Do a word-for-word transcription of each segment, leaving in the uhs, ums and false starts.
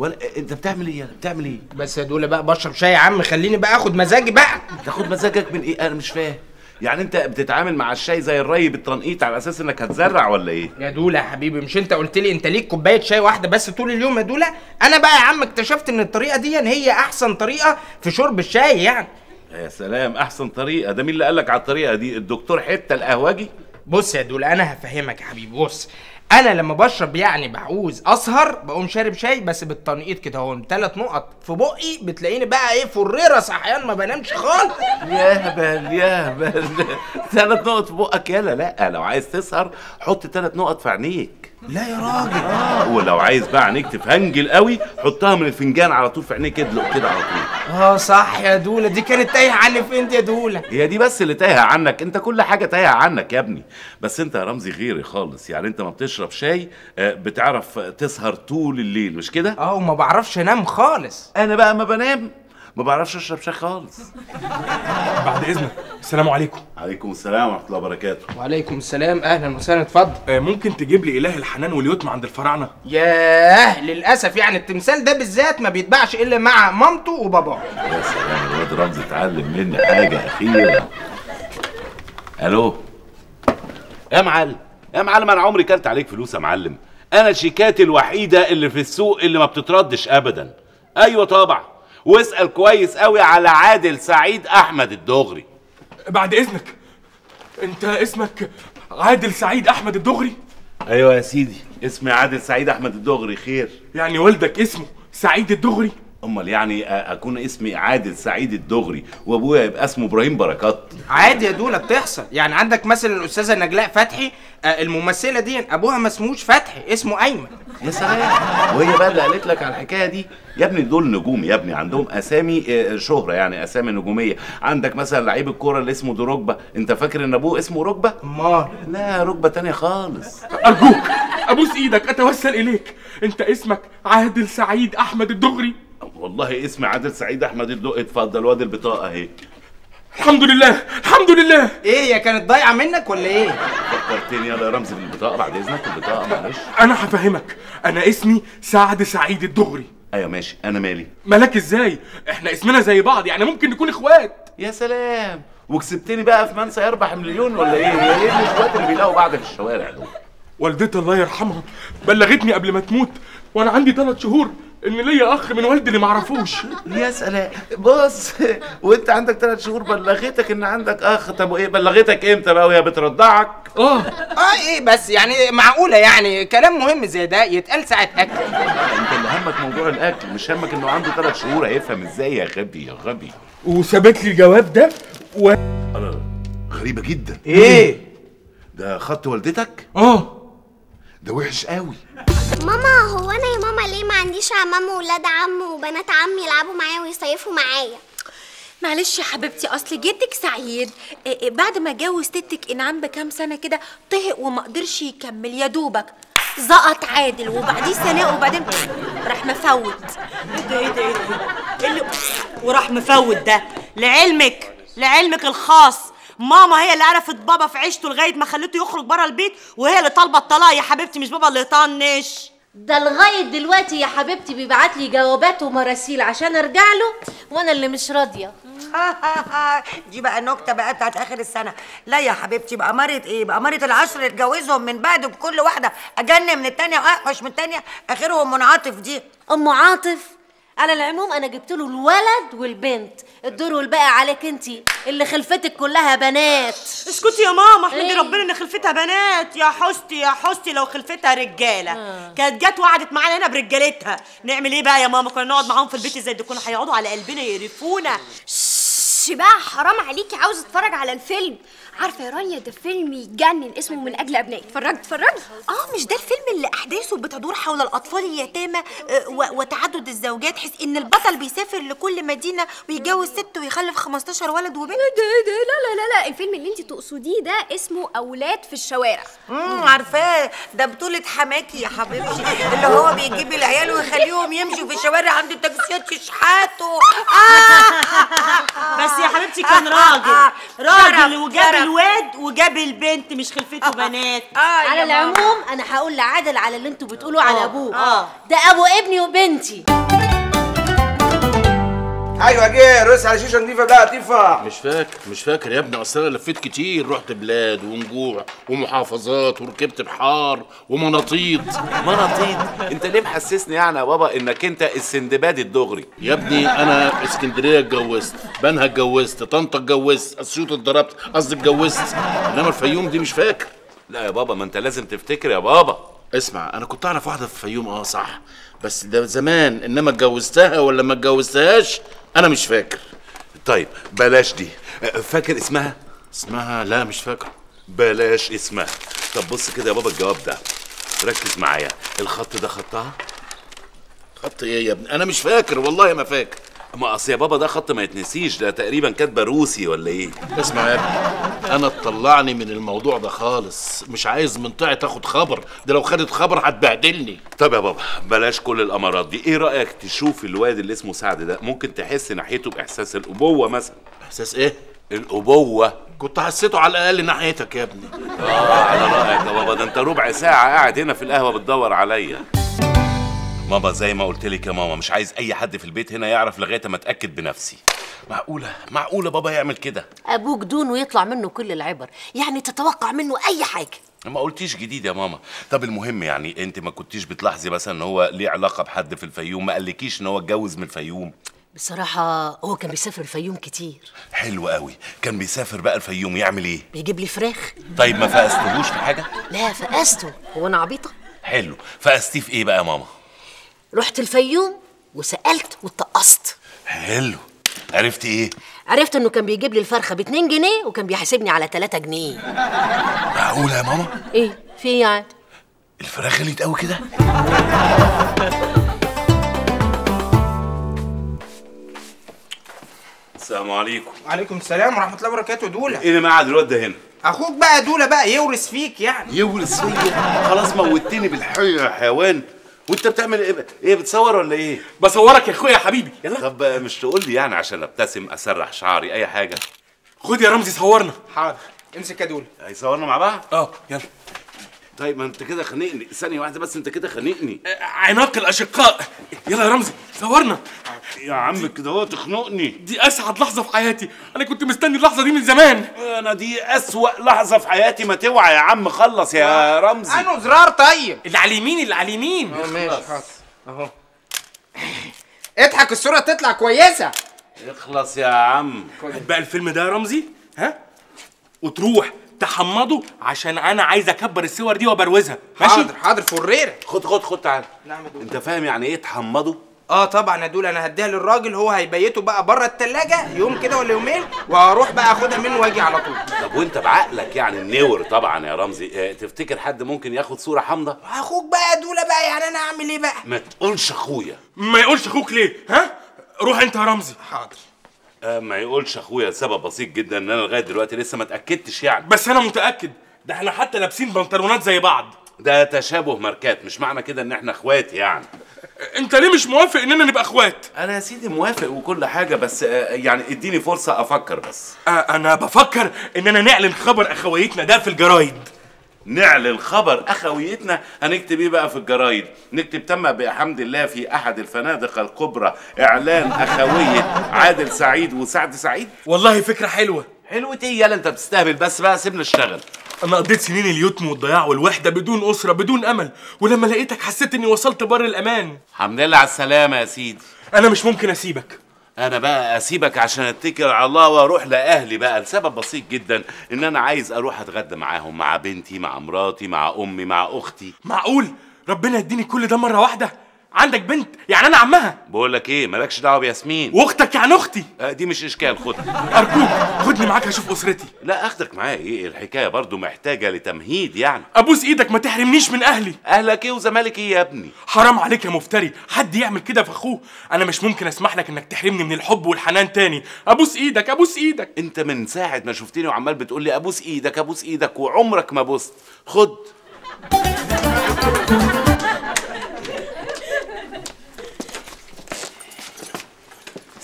ولا انت بتعمل ايه؟ انا بتعمل ايه؟ بس يا دوله بقى بشرب شاي يا عم، خليني بقى اخد مزاجي بقى. تاخد مزاجك من ايه؟ انا مش فاهم. يعني انت بتتعامل مع الشاي زي الري بالتنقيط على اساس انك هتزرع ولا ايه؟ يا دوله يا حبيبي، مش انت قلت لي انت ليك كوبايه شاي واحده بس طول اليوم يا دوله؟ انا بقى يا عم اكتشفت ان الطريقه دي هي احسن طريقه في شرب الشاي يعني. يا سلام، احسن طريقه، ده مين اللي قال لك على الطريقه دي؟ الدكتور حته القهوجي؟ بص يا دوله انا هفهمك يا حبيبي. بص، انا لما بشرب يعني بعوز اسهر بقوم شارب شاي بس بالتنقيط كده اهو، ثلاث نقط في بقي بتلاقيني بقى ايه، فريره صحيان ما بنامش خالص. ياهبل ياهبل، ثلاث نقط في بقك؟ يالا لا، لو عايز تسهر حط ثلاث نقط في عينيك. لا يا راجل. اه، ولو عايز بقى عينيك تفهنجل قوي حطها من الفنجان على طول في عينيك، ادلق كده على طول. اه صح يا دوله، دي كانت تايهه عني في انت يا دوله. هي دي بس اللي تايهه عنك، انت كل حاجه تايهه عنك يا ابني. بس انت يا رمزي غيري خالص، يعني انت ما بتشرب شاي بتعرف تسهر طول الليل مش كده؟ اه، وما بعرفش انام خالص. انا بقى ما بنام، ما بعرفش اشرب شاي خالص. بعد اذنك، السلام عليكم. عليكم السلام ورحمه الله وبركاته. وعليكم السلام، اهلا وسهلا، اتفضل. آه، ممكن تجيب لي اله الحنان واليتمى عند الفراعنه؟ ياه، للاسف يعني التمثال ده بالذات ما بيتباعش الا مع مامته وباباه. يا سلام، الواد رمزي اتعلم مني حاجه اخيرا. الو يا معلم، يا معلم انا عمري كلت عليك فلوس يا معلم، انا شيكاتي الوحيده اللي في السوق اللي ما بتتردش ابدا. ايوه طبعا، واسال كويس قوي على عادل سعيد احمد الدغري. بعد اذنك، انت اسمك عادل سعيد احمد الدغري؟ ايوه يا سيدي، اسمي عادل سعيد احمد الدغري. خير؟ يعني والدك اسمه سعيد الدغري؟ امال يعني اكون اسمي عادل سعيد الدغري وابويا يبقى اسمه ابراهيم بركات؟ عادي يا دوله، بتحصل. يعني عندك مثلا الاستاذه نجلاء فتحي الممثله دي ابوها ما اسموش فتحي، اسمه ايمن. يا سلام، وهي بقى اللي قالت لك على الحكايه دي؟ يا ابني دول نجوم يا ابني، عندهم اسامي شهره، يعني اسامي نجوميه. عندك مثلا لعيب الكوره اللي اسمه دي ركبه، انت فاكر ان ابوه اسمه ركبه؟ امال؟ لا، ركبه ثانيه خالص. ارجوك ابوس ايدك، اتوسل اليك، انت اسمك عادل سعيد احمد الدغري؟ والله اسمي عادل سعيد احمد الدغري. اتفضل، وادي البطاقه اهي. الحمد لله الحمد لله. ايه، يا كانت ضايعه منك ولا ايه؟ فكرتني، يلا يا رمزي بالبطاقه بعد اذنك، البطاقه معلش. انا هفهمك، انا اسمي سعد سعيد الدغري. ايوه ماشي، انا مالي؟ مالك ازاي؟ احنا اسمنا زي بعض، يعني ممكن نكون اخوات. يا سلام، وكسبتني بقى في من سيربح مليون ولا ايه؟ هي ايه الاخوات اللي بيلاقوا بعض في الشوارع دول؟ والدتي الله يرحمها بلغتني قبل ما تموت وانا عندي ثلاث شهور ان ليا اخ من والدي اللي معرفوش. يا سلام، بص وانت عندك ثلاث شهور بلغتك ان عندك اخ؟ طب وايه بلغتك امتى بقى وهي بترضعك؟ اه اه ايه بس، يعني معقوله يعني كلام مهم زي ده يتقال ساعه اكل؟ انت اللي همك موضوع الاكل، مش همك انه عنده ثلاث شهور هيفهم ازاي يا غبي يا غبي. وثبت لي الجواب ده و غريبه جدا. ايه ده، خط والدتك؟ اه ده وحش قوي. ماما، هو انا يا ماما ليه ما عنديش عمام وولاد عم وبنات عم يلعبوا معايا ويصيفوا معايا؟ معلش يا حبيبتي، اصل جدك سعيد بعد ما اتجوز تتك انعام بكام سنه كده طهق وما قدرش يكمل، يا دوبك زقط عادل وبعديه سناء وبعدين راح مفوت. ايه ده ايه ده ايه ده اللي وراح مفوت ده؟ لعلمك لعلمك الخاص، ماما هي اللي عرفت بابا في عيشته لغايه ما خلته يخرج بره البيت، وهي اللي طالبه الطلاق يا حبيبتي، مش بابا اللي يطنش. ده لغايه دلوقتي يا حبيبتي بيبعت لي جوابات ومراسيل عشان ارجع له وانا اللي مش راضيه. دي بقى نكته بقى بتاعت اخر السنه. لا يا حبيبتي، بقى مرت ايه بقى مرت العشر اللي اتجوزهم من بعد، بكل واحده اجن من الثانيه واحوش من الثانيه، اخرهم منعاطف. دي ام عاطف. على العموم انا جبت له الولد والبنت، الدور والباقي عليك انتي اللي خلفتك كلها بنات. اسكتي يا ماما، احمدي ايه؟ ربنا ان خلفتها بنات. يا حستي يا حستي لو خلفتها رجاله آه. كانت جت وقعدت معانا هنا برجالتها، نعمل ايه بقى يا ماما؟ كنا نقعد معاهم في البيت زي الدكون، هيقعدوا على قلبنا يقرفونا. شش بقى، حرام عليكي، عاوزه اتفرج على الفيلم. عارفه يا رانيا ده فيلم يجنن اسمه من اجل ابنائي. اتفرجت اتفرجت اه مش ده الفيلم اللي احداثه بتدور حول الاطفال اليتامى وتعدد الزوجات، حيث ان البطل بيسافر لكل مدينه ويتجوز ست ويخلف خمستاشر ولد وبنت. ده ده لا لا لا، الفيلم اللي انت تقصديه ده اسمه اولاد في الشوارع. امم عارفاه، ده بطوله حماكي يا حبيبتي اللي هو بيجيب العيال ويخليهم يمشوا في الشوارع عند التاكسيات يشحتوا. آه. بس يا حبيبتي كان راجل راجل وجاب الواد وجاب البنت، مش خلفته بنات. آه على العموم انا هقول لعادل على اللي انتوا بتقولوا على ابوه. آه ده ابو ابني وبنتي. ايوه جه رقص على شيشه نضيفه بقى لطيفه. مش فاكر مش فاكر يا ابني، اصل انا لفيت كتير، رحت بلاد ونجوع ومحافظات وركبت بحار ومناطيط. مناطيط؟ انت ليه محسسني يعني يا بابا انك انت السندباد الدغري؟ يا ابني انا اسكندريه اتجوزت، بنها اتجوزت، طنطا اتجوزت، اسيوط اتضربت، قصدي اتجوزت، انما الفيوم دي مش فاكر. لا يا بابا ما انت لازم تفتكر يا بابا. اسمع انا كنت اعرف واحده في الفيوم، اه صح، بس ده زمان، انما اتجوزتها ولا ما اتجوزتهاش أنا مش فاكر. طيب بلاش دي، فاكر اسمها؟ اسمها لا مش فاكر. بلاش اسمها. طب بص كده يا بابا الجواب ده، ركز معايا، الخط ده خطها؟ خط إيه يا ابني؟ أنا مش فاكر والله ما فاكر. ما أصل يا بابا ده خط ما يتنسيش، ده تقريبا كاتبة روسي ولا إيه؟ اسمع يا ابني، أنا تطلعني من الموضوع ده خالص، مش عايز منطقة تاخد خبر، ده لو خدت خبر هتبهدلني. طب يا بابا بلاش كل الأمارات دي، إيه رأيك تشوف الواد اللي اسمه سعد ده؟ ممكن تحس ناحيته بإحساس الأبوة مثلا. إحساس إيه؟ الأبوة. كنت حسيته على الأقل ناحيتك يا ابني. آه على رأيك يا بابا، ده أنت ربع ساعة قاعد هنا في القهوة بتدور عليا. ماما زي ما قلت لك يا ماما، مش عايز اي حد في البيت هنا يعرف لغايه ما اتاكد بنفسي. معقوله معقوله بابا يعمل كده؟ ابوك دون ويطلع منه كل العبر، يعني تتوقع منه اي حاجه. ما قلتيش جديد يا ماما. طب المهم يعني انت ما كنتيش بتلاحظي مثلا ان هو ليه علاقه بحد في الفيوم؟ ما قالكيش ان هو اتجوز من الفيوم؟ بصراحه هو كان بيسافر الفيوم كتير. حلو قوي، كان بيسافر بقى الفيوم يعمل ايه؟ بيجيب لي فراخ. طيب ما فقستهوش في حاجه؟ لا فقسته، هو انا عبيطه؟ حلو، فقستيه في ايه بقى يا ماما؟ رحت الفيوم وسألت واتقصت. حلو، عرفت ايه؟ عرفت انه كان بيجيب لي الفرخه ب اتنين جنيه وكان بيحاسبني على تلاتة جنيه. معقوله يا ماما؟ ايه؟ في ايه يعني؟ الفراخ غليت قوي كده؟ السلام عليكم. وعليكم السلام ورحمه الله وبركاته. دوله ايه اللي معاد الواد ده هنا؟ اخوك بقى دوله بقى يورث فيك يعني. يورث فيا؟ خلاص موتني بالحي يا حيوان. وانت بتعمل ايه؟ ايه بتصور ولا ايه؟ بصورك يا اخويا يا حبيبي، يلا. طب مش تقول لي يعني عشان ابتسم، اسرح شعري، اي حاجه. خد يا رمزي صورنا. حاضر، امسك يا دول. هيصورنا مع بعض؟ اه يلا. طيب ما انت كده خانقني، ثانيه واحده بس، انت كده خانقني. عناق الاشقاء. يلا يا رمزي صورنا. يا عم كده هو تخنقني. دي اسعد لحظه في حياتي، انا كنت مستني اللحظه دي من زمان. انا دي اسوأ لحظه في حياتي. ما توعى يا عم، خلص يا رمزي. انا زرار. طيب اللي على اليمين، اللي على اليمين. اه ماشي حاضر اهو. اضحك الصوره تطلع كويسه. اخلص يا عم. هات بقى الفيلم ده يا رمزي، ها، وتروح تحمضه عشان انا عايز اكبر الصور دي وابروزها. ماشي؟ حاضر حاضر فريره. خد خد خد تعالى. نعم يا دول. انت فاهم يعني ايه تحمضه؟ اه طبعا يا دول، انا هديها للراجل، هو هيبيته بقى بره التلاجه يوم كده ولا يومين، وهروح بقى اخدها منه واجي على طول. طب وانت بعقلك يعني منور طبعا يا رمزي، اه تفتكر حد ممكن ياخد صوره حامضه؟ اخوك بقى يا دوله بقى، يعني انا اعمل ايه بقى؟ ما تقولش اخويا. ما يقولش اخوك ليه؟ ها؟ روح انت يا رمزي. حاضر. ما يقولش اخويا لسبب بسيط جدا، ان انا لغايه دلوقتي لسه ما اتاكدتش يعني. بس انا متاكد، ده احنا حتى لابسين بنطلونات زي بعض. ده تشابه ماركات، مش معنى كده ان احنا اخوات يعني. انت ليه مش موافق اننا نبقى اخوات؟ انا يا سيدي موافق وكل حاجه، بس يعني اديني فرصه افكر بس. انا بفكر اننا نعلن خبر اخويتنا ده في الجرايد. نعلن خبر اخويتنا؟ هنكتب ايه بقى في الجرايد؟ نكتب تم بحمد الله في احد الفنادق الكبرى اعلان اخويه عادل سعيد وسعد سعيد. والله فكره حلوه. حلوه ايه؟ يلا انت بتستهبل بس بقى، سيبنا نشتغل. انا قضيت سنين اليتم والضياع والوحده بدون اسره بدون امل، ولما لقيتك حسيت اني وصلت بر الامان. الحمد لله على السلامه يا سيدي. انا مش ممكن اسيبك. أنا بقى أسيبك عشان أتكل على الله وأروح لأهلي بقى، لسبب بسيط جدا، إن أنا عايز أروح أتغدى معاهم، مع بنتي، مع مراتي، مع أمي، مع أختي. معقول؟ ربنا يديني كل ده مرة واحدة؟ عندك بنت؟ يعني أنا عمها؟ بقول لك إيه، مالكش دعوة بياسمين. وأختك يعني أختي؟ أه دي مش إشكال، خدها. أرجوك خدني معاك أشوف أسرتي. لا أخدك معايا، إيه الحكاية برضو محتاجة لتمهيد يعني. أبوس إيدك ما تحرمنيش من أهلي. أهلك إيه وزمالك إيه يا ابني؟ حرام عليك يا مفتري، حد يعمل كده في أخوه. أنا مش ممكن أسمح لك إنك تحرمني من الحب والحنان تاني. أبوس إيدك أبوس إيدك. أنت من ساعة ما شفتني وعمال بتقول لي أبوس إيدك أبوس إيدك، وعمرك ما بوست. خد.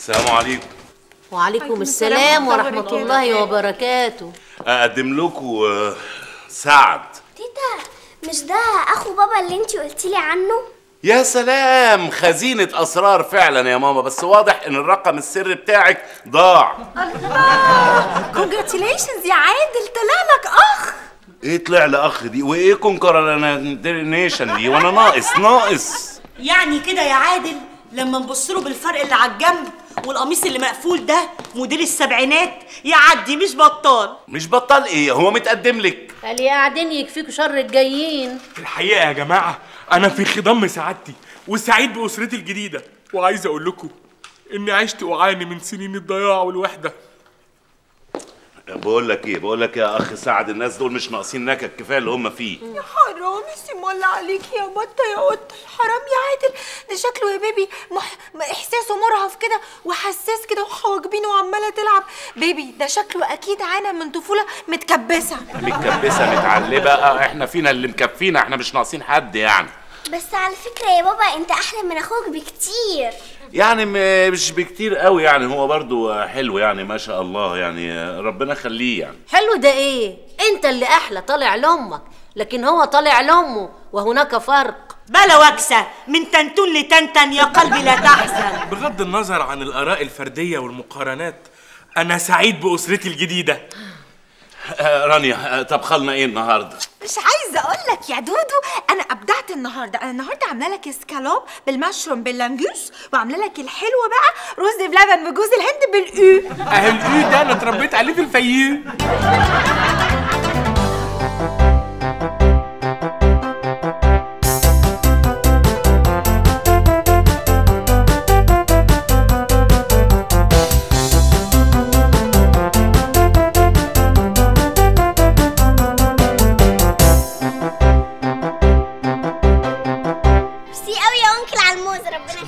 السلام عليكم. وعليكم السلام ورحمة الله وبركاته. اقدم لكم سعد. تيتا مش ده اخو بابا اللي انتي قلتيلي عنه؟ يا سلام، خزينة اسرار فعلا يا ماما، بس واضح ان الرقم السري بتاعك ضاع. الله، كونجراتيليشنز يا عادل، طلع لك اخ. ايه طلع لي اخ دي؟ وايه كونجراتيليشن دي؟ وانا ناقص ناقص يعني كده يا عادل؟ لما نبص له بالفرق اللي على الجنب والقميص اللي مقفول ده موديل السبعينات يعدي مش بطال. مش بطال ايه؟ هو متقدم لك. قال يا قاعدين يكفيكوا شر الجايين. الحقيقه يا جماعه انا في خضم سعادتي وسعيد باسرتي الجديده، وعايز اقول لكم اني عشت اعاني من سنين الضياع والوحده. بقول لك ايه، بقول لك يا اخ سعد، الناس دول مش ناقصين نكد، كفايه اللي هم فيه. يا حرامي سيمول عليك يا بطه يا قطه، حرام يا عادل، ده شكله يا بيبي مح... احساسه مرهف كده وحساس كده وحواجبينه وعماله تلعب. بيبي ده شكله اكيد عانى من طفوله متكبسه متكبسه متعلبه. احنا فينا اللي مكفينا، احنا مش ناقصين حد يعني. بس على فكره يا بابا انت احلى من اخوك بكتير. يعني مش بكتير قوي يعني، هو برضو حلو يعني ما شاء الله، يعني ربنا خليه يعني. حلو ده ايه؟ انت اللي احلى، طالع لامك لكن هو طالع لامه، وهناك فرق. بلا وكسه من تنتون لتنتن يا قلبي لا تحزن. بغض النظر عن الاراء الفرديه والمقارنات، انا سعيد باسرتي الجديده. رانيا طبخلنا ايه النهارده؟ مش عايزه اقول لك يا دودو، انا ابدعت النهارده. انا النهارده عامله لك اسكالوب بالمشروم باللانجوس، وعامله لك الحلوه بقى رز بلبن بجوز الهند بالاو. اهل الاو ده انا اتربيت عليه في الفيوم.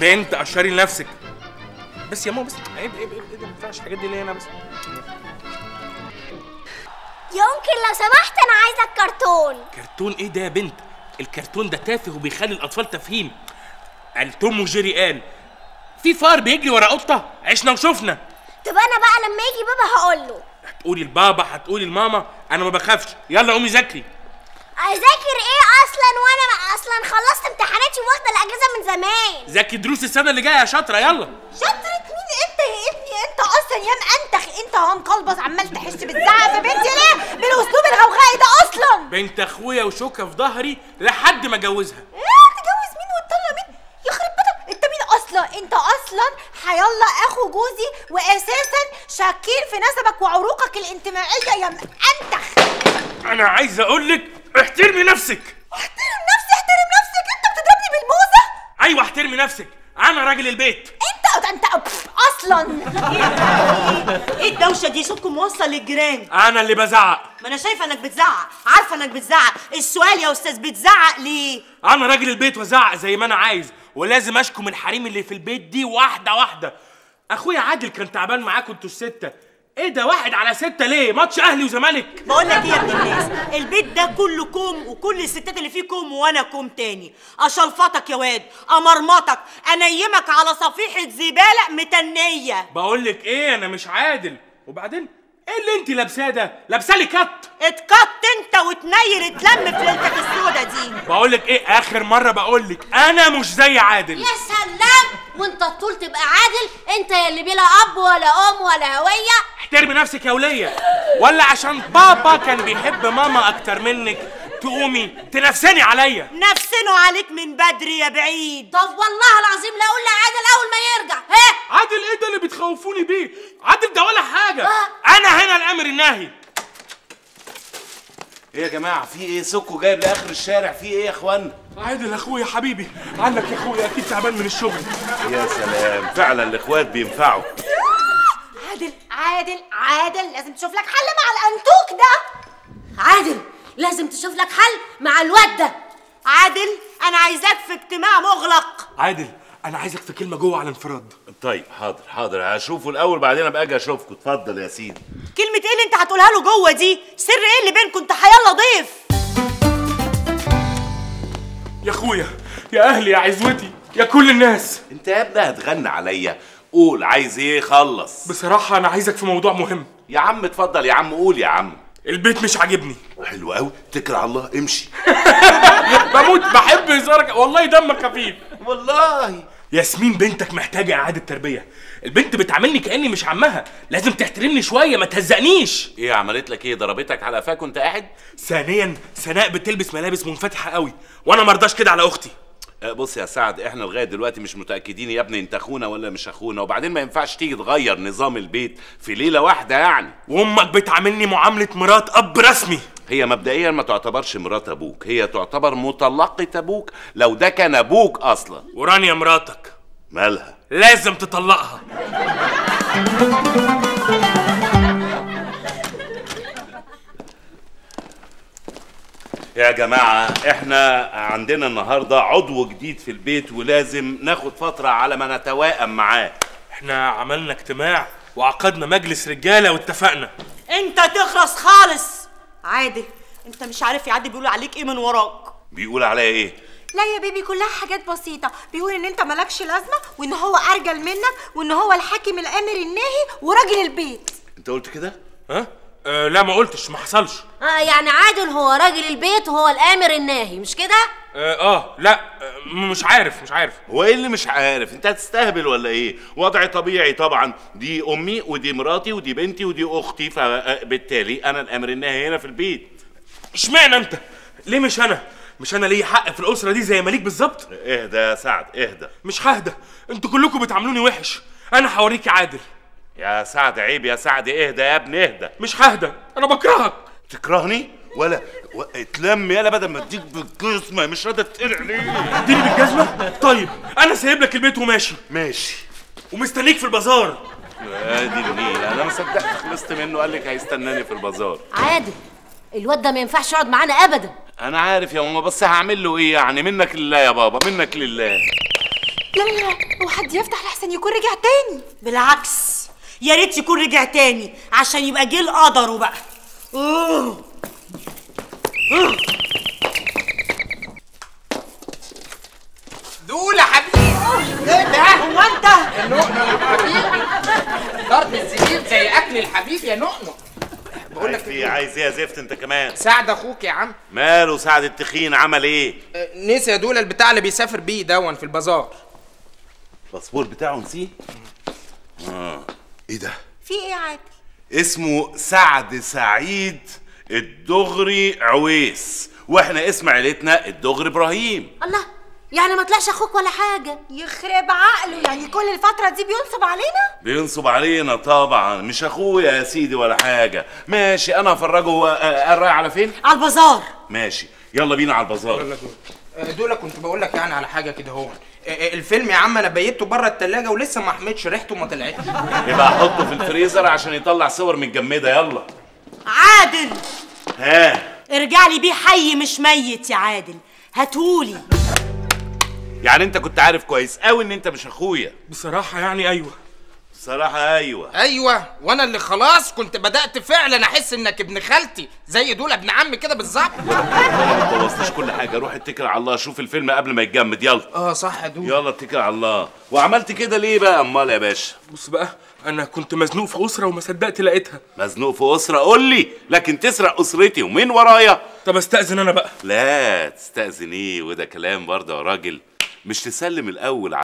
بنت قشري لنفسك بس يا ماما، بس عيب عيب عيب، ما ينفعش الحاجات دي ليا انا بس. يا انكل لو سمحت انا عايزه كرتون. كرتون ايه ده يا بنت؟ الكرتون ده تافه وبيخلي الاطفال تافهين. قال توم وجيري قال في فار بيجري ورا قطه، عشنا وشفنا. طب انا بقى لما يجي بابا هقول له. هتقولي لبابا، هتقولي لماما، انا ما بخافش. يلا قومي ذاكري. اذاكر ايه اصلا وانا اصلا خلصت امتحاناتي واخده الاجازه من زمان؟ ذاكري دروس السنه اللي جايه يا شاطره. يلا. شاطره مين انت يا ابني؟ انت اصلا يا مأنتخ، انت هون قلبص عمال تحس بالزعل في بنتي ليه بالاسلوب الغوغائي ده؟ اصلا بنت اخويا وشوكه في ظهري لحد ما اجوزها. ايه تجوز مين وتطلع مين؟ يخرب بيتك، انت مين اصلا؟ انت اصلا هيلا اخو جوزي، واساسا شاكين في نسبك وعروقك الانتمائيه يا مأنتخ. انا عايز اقول لك احترمي نفسك. احترم نفسي؟ احترم نفسك؟ انت بتضربني بالموزه؟ ايوه احترمي نفسك، انا راجل البيت. انت انت اصلا ايه الدوشه دي؟ صوتكم موصل للجيران. انا اللي بزعق. ما انا شايفه انك بتزعق، عارفه انك بتزعق. السؤال يا استاذ، بتزعق ليه؟ انا راجل البيت وازعق زي ما انا عايز، ولازم اشكم الحريم اللي في البيت دي واحده واحده. اخويا عادل كان تعبان معاكم انتوا السته. ايه ده واحد على ستة ليه؟ ماتش اهلي وزمالك. بقول لك ايه يا ابن الناس، البيت ده كله كوم، وكل الستات اللي فيه كوم، وانا كوم تاني. اشلفطك يا واد، امرمطك، انيمك على صفيحه زباله متنيه. بقول لك ايه، انا مش عادل. وبعدين ايه اللي انت لابساه ده؟ لابسه لي كت. اتكت انت وتنير، اتلم في ليلتك السودا دي. بقول لك ايه، اخر مره بقول لك انا مش زي عادل. يا سلام، وانت طول تبقى عادل؟ انت يا اللي بلا اب ولا ام ولا هويه. احترمي نفسك يا وليه، ولا عشان بابا كان بيحب ماما اكتر منك تقومي تنفسني عليا؟ نفسنه عليك من بدري يا بعيد. طب والله العظيم لا اقول لعادل اول ما يرجع. ها عادل ايه ده اللي بتخوفوني بيه؟ عادل ده ولا حاجه. أه؟ انا هنا الامر الناهي. ايه يا جماعه في ايه؟ سكو جايب لاخر الشارع، في ايه يا اخوانا؟ عادل اخويا حبيبي، عنك يا اخويا اكيد تعبان من الشغل. يا سلام، فعلا الاخوات بينفعوا. عادل عادل عادل، لازم تشوف لك حل مع الانتوك ده. عادل لازم تشوف لك حل مع الواد ده. عادل انا عايزاك في اجتماع مغلق. عادل انا عايزك في كلمه جوه على انفراد. طيب حاضر حاضر، هشوفه الاول بعدين ابقى اجي اشوفكم. اتفضل يا سيدي. كلمه ايه اللي انت هتقولها له جوه دي؟ سر ايه اللي بينكم؟ انت هيلا ضيف يا اخويا، يا اهلي، يا عزوتي، يا كل الناس. انت يا ابني هتغني عليا، قول عايز ايه خلص. بصراحه انا عايزك في موضوع مهم. يا عم اتفضل يا عم، قول يا عم. البيت مش عاجبني. حلو قوي، اتكل على الله، امشي. بموت بحب هزارك والله، دمك خفيف والله. ياسمين بنتك محتاجه اعاده تربيه. البنت بتعاملني كاني مش عمها، لازم تحترمني شويه ما تهزقنيش. ايه عملت لك؟ ايه ضربتك على قفاك وانت قاعد؟ ثانيا، سناء بتلبس ملابس منفتحه قوي وانا ما ارضاش كده على اختي. بص يا سعد، احنا لغايه دلوقتي مش متاكدين يا ابني انت اخونا ولا مش اخونا، وبعدين ما ينفعش تيجي تغير نظام البيت في ليله واحده يعني. وامك بتعاملني معامله مرات اب رسمي. هي مبدئيا ما تعتبرش مرات ابوك، هي تعتبر مطلقه ابوك لو ده كان ابوك اصلا. ورانيا مراتك مالها؟ لازم تطلقها. يا جماعة، احنا عندنا النهاردة عضو جديد في البيت ولازم ناخد فترة على ما نتوائم معاه. احنا عملنا اجتماع وعقدنا مجلس رجالة واتفقنا. انت تخرس خالص. عادي، انت مش عارف يا عادي بيقولوا عليك ايه من وراك. بيقول عليا ايه؟ لا يا بيبي، كلها حاجات بسيطة. بيقول ان انت مالكش لازمة، وان هو ارجل منك، وان هو الحاكم الامر الناهي وراجل البيت. انت قلت كده؟ ها؟ أه لا، ما قلتش، ما حصلش. اه يعني عادل هو راجل البيت وهو الامر الناهي، مش كده؟ اه, آه لا آه مش عارف مش عارف هو ايه اللي مش عارف؟ انت هتستهبل ولا ايه؟ وضعي طبيعي طبعا، دي امي ودي مراتي ودي بنتي ودي اختي، فبالتالي انا الامر الناهي هنا في البيت. اشمعنى انت؟ ليه مش انا؟ مش انا ليا حق في الاسره دي زي ما ليك بالظبط؟ اهدى يا سعد، اهدى. مش ههدى، انتوا كلكم بتعاملوني وحش. انا هوريك يا عادل. يا سعد عيب يا سعد، اهدى يا ابني اهدى. مش ههدى، انا بكرهك. تكرهني؟ ولا و... اتلم يالا بدل ما اديك بالجزمه، مش راضي تتقلع ليه؟ اديني بالجزمه؟ طيب انا سايب لك البيت وماشي. ماشي، ومستنيك في البازار. ادي النيله، انا ما صدقت خلصت منه قال لك هيستناني في البازار. عادي، الواد ده ما ينفعش يقعد معانا ابدا. انا عارف يا ماما، بس هعمل له ايه يعني؟ منك لله يا بابا، منك لله. لا لا لا، هو حد يفتح لحسن يكون رجع تاني؟ بالعكس، يا ريت يكون رجع تاني عشان يبقى جه لقدره بقى. أوه. أوه. دول يا حبيبي. ايه ده؟ هو انت النقنق يا حبيبي؟ ضرب الزبيب زي اكل الحبيب يا نقنق. بقول لك ايه؟ عايز ايه يا زفت انت كمان؟ سعد اخوك يا عم. ماله سعد التخين، عمل ايه؟ أه نسي يا دول البتاع اللي بيسافر بيه دون في البازار. الباسبور بتاعه نسيه؟ اه ايه ده؟ في ايه يا عادل؟ اسمه سعد سعيد الدغري عويس، واحنا اسم عيلتنا الدغري ابراهيم. الله، يعني ما طلعش اخوك ولا حاجه؟ يخرب عقله، يعني كل الفتره دي بينصب علينا؟ بينصب علينا طبعا، مش اخويا يا سيدي ولا حاجه. ماشي، انا هفرجه. هو رايح على فين؟ على البازار. ماشي، يلا بينا على البازار. دول كنت بقول لك يعني على حاجه كده اهو. الفيلم يا عم انا بيته بره التلاجة ولسه ما حميتش ريحته وما طلعتش. يبقى حطه في الفريزر عشان يطلع صور متجمده. يلا عادل. ها، ارجع لي بيه حي مش ميت يا عادل، هاتهولي. يعني انت كنت عارف كويس قوي ان انت مش اخويا؟ بصراحه يعني ايوه. بصراحه ايوه ايوه وانا اللي خلاص كنت بدات فعلا احس انك ابن خالتي زي دول ابن عمي كده بالظبط. ما خلصتش كل حاجه، روح اتكل على الله، شوف الفيلم قبل ما يتجمد. يلا. اه صح يا دول، يلا اتكل على الله. وعملت كده ليه بقى؟ امال يا باشا بص بقى، انا كنت مزنوق في اسره وما صدقت لقيتها. مزنوق في اسره؟ قول لي، لكن تسرق اسرتي ومين ورايا؟ طب استاذن انا بقى. لا تستاذن ايه، وده كلام برضه يا راجل. مش تسلم الاول